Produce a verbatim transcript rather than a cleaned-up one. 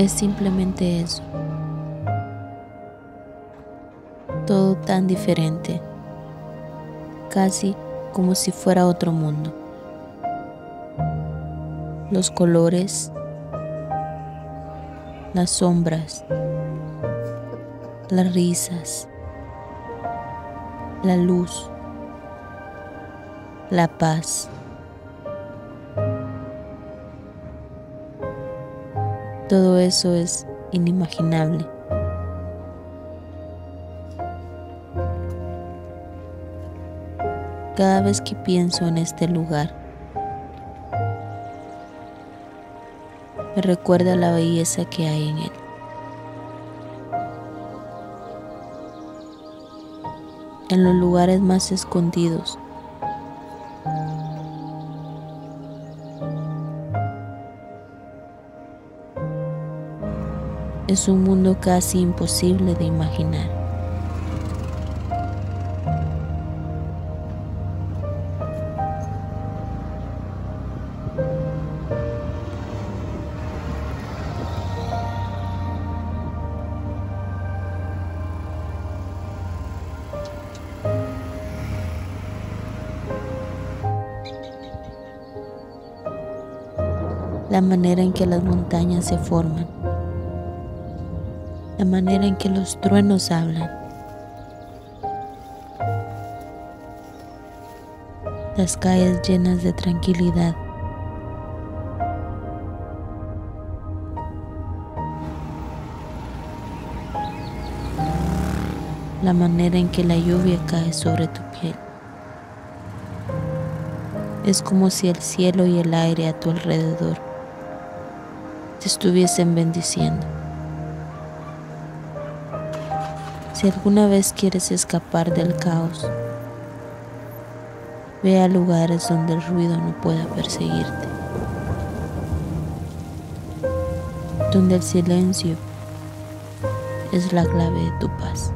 es simplemente eso. Todo tan diferente, casi como si fuera otro mundo. Los colores, las sombras, las risas, la luz, la paz. Todo eso es inimaginable. Cada vez que pienso en este lugar, me recuerda la belleza que hay en él. En los lugares más escondidos, es un mundo casi imposible de imaginar. La manera en que las montañas se forman, la manera en que los truenos hablan, las calles llenas de tranquilidad, la manera en que la lluvia cae sobre tu piel. Es como si el cielo y el aire a tu alrededor te estuviesen bendiciendo. Si alguna vez quieres escapar del caos, ve a lugares donde el ruido no pueda perseguirte, donde el silencio es la clave de tu paz.